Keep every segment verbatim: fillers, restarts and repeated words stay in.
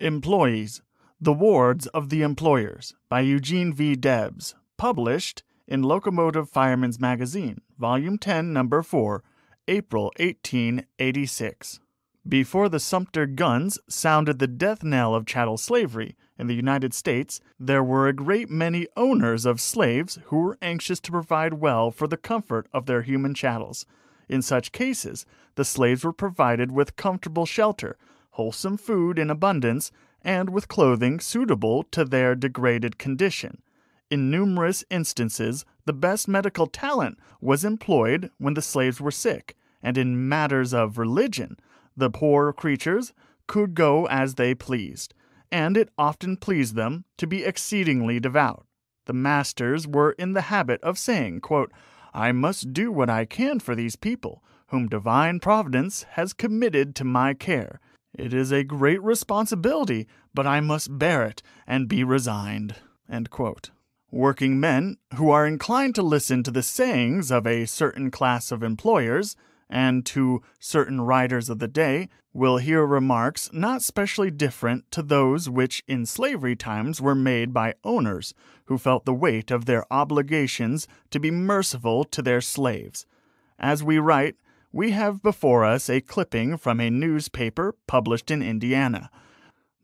Employees, The Wards of the Employers by Eugene V. Debs, published in Locomotive Firemen's Magazine, Volume ten, Number four, April eighteen eighty-six. Before the Sumter guns sounded the death knell of chattel slavery in the United States, there were a great many owners of slaves who were anxious to provide well for the comfort of their human chattels. In such cases, the slaves were provided with comfortable shelter, wholesome food in abundance, and with clothing suitable to their degraded condition. In numerous instances, the best medical talent was employed when the slaves were sick, and in matters of religion, the poor creatures could go as they pleased, and it often pleased them to be exceedingly devout. The masters were in the habit of saying, quote, "I must do what I can for these people, whom divine providence has committed to my care. It is a great responsibility, but I must bear it and be resigned." End quote. Working men who are inclined to listen to the sayings of a certain class of employers and to certain writers of the day will hear remarks not specially different to those which in slavery times were made by owners who felt the weight of their obligations to be merciful to their slaves. As we write, we have before us a clipping from a newspaper published in Indiana.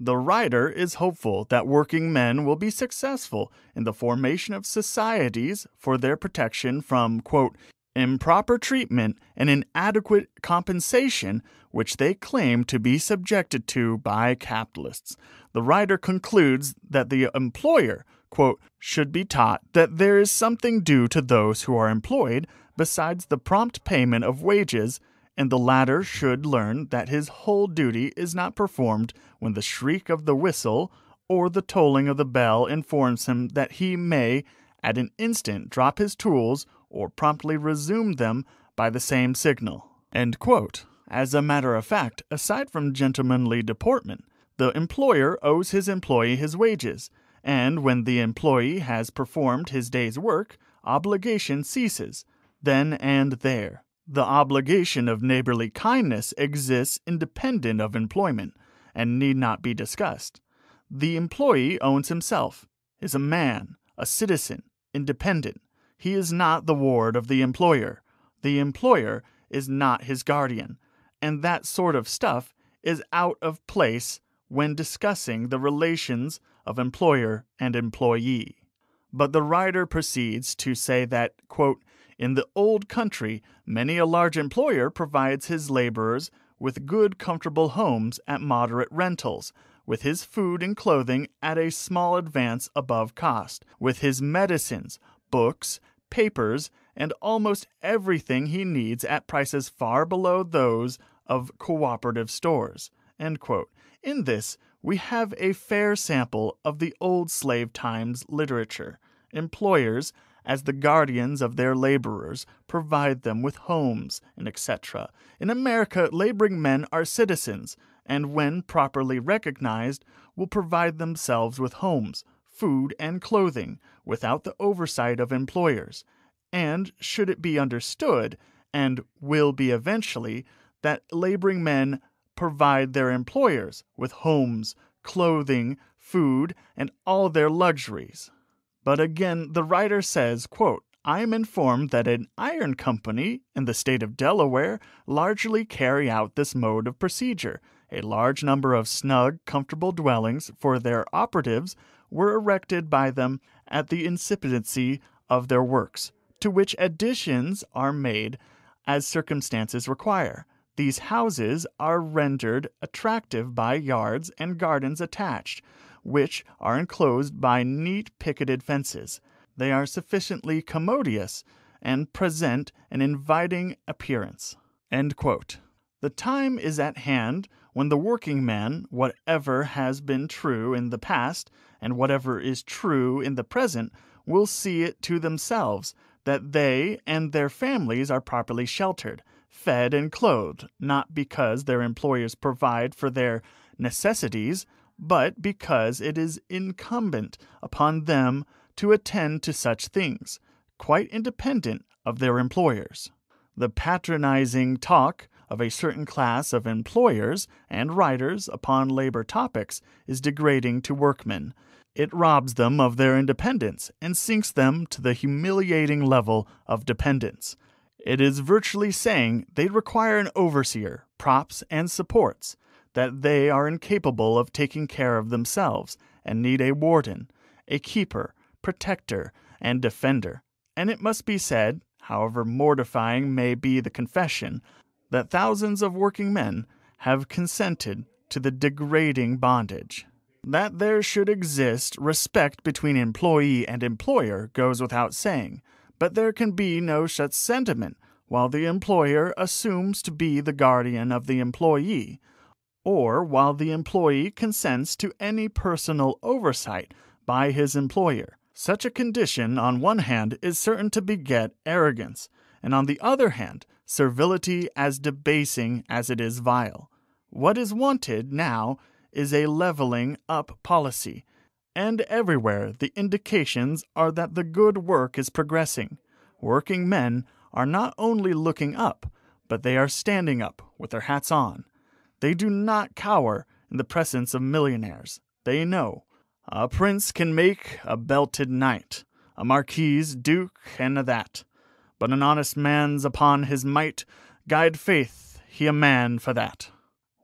The writer is hopeful that working men will be successful in the formation of societies for their protection from, quote, "improper treatment and inadequate compensation which they claim to be subjected to by capitalists." The writer concludes that the employer, quote, "should be taught that there is something due to those who are employed besides the prompt payment of wages, and the latter should learn that his whole duty is not performed when the shriek of the whistle or the tolling of the bell informs him that he may at an instant drop his tools or promptly resume them by the same signal." End quote. As a matter of fact, aside from gentlemanly deportment, the employer owes his employee his wages, and when the employee has performed his day's work, obligation ceases, then and there. The obligation of neighborly kindness exists independent of employment, and need not be discussed. The employee owns himself, is a man, a citizen, independent. He is not the ward of the employer. The employer is not his guardian. And that sort of stuff is out of place when discussing the relations of employer and employee. But the writer proceeds to say that, quote, "in the old country, many a large employer provides his laborers with good, comfortable homes at moderate rentals, with his food and clothing at a small advance above cost, with his medicines, books, papers, and almost everything he needs at prices far below those of cooperative stores." End quote. In this, we have a fair sample of the old slave times literature. Employers, as the guardians of their laborers, provide them with homes, and et cetera. In America, laboring men are citizens, and when properly recognized, will provide themselves with homes, food, and clothing without the oversight of employers, and should it be understood, and will be eventually, that laboring men provide their employers with homes, clothing, food, and all their luxuries. But again, the writer says, quote, "I am informed that an iron company in the state of Delaware largely carry out this mode of procedure. A large number of snug, comfortable dwellings for their operatives were erected by them at the incipiency of their works, to which additions are made as circumstances require. These houses are rendered attractive by yards and gardens attached, which are enclosed by neat picketed fences. They are sufficiently commodious and present an inviting appearance." End quote. The time is at hand when the working man, whatever has been true in the past and whatever is true in the present, will see it to themselves that they and their families are properly sheltered, fed, and clothed, not because their employers provide for their necessities, but because it is incumbent upon them to attend to such things, quite independent of their employers. The patronizing talk of a certain class of employers and writers upon labor topics is degrading to workmen. It robs them of their independence and sinks them to the humiliating level of dependence. It is virtually saying they require an overseer, props, and supports, that they are incapable of taking care of themselves and need a warden, a keeper, protector, and defender. And it must be said, however mortifying may be the confession, that thousands of working men have consented to the degrading bondage. That there should exist respect between employee and employer goes without saying, but there can be no such sentiment while the employer assumes to be the guardian of the employee, or while the employee consents to any personal oversight by his employer. Such a condition, on one hand, is certain to beget arrogance, and on the other hand, servility as debasing as it is vile. What is wanted now is a leveling up policy, and everywhere the indications are that the good work is progressing. Working men are not only looking up, but they are standing up with their hats on. They do not cower in the presence of millionaires. They know a prince can make a belted knight, a marquis, duke, and a that, but an honest man's upon his might, guide faith, he a man for that.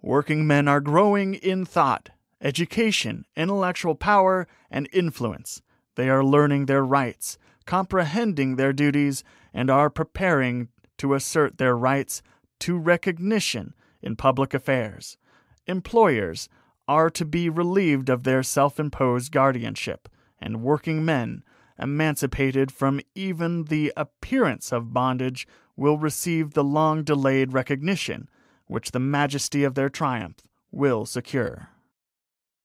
Working men are growing in thought, education, intellectual power, and influence. They are learning their rights, comprehending their duties, and are preparing to assert their rights to recognition in public affairs. Employers are to be relieved of their self-imposed guardianship, and working men, emancipated from even the appearance of bondage, will receive the long-delayed recognition which the majesty of their triumph will secure.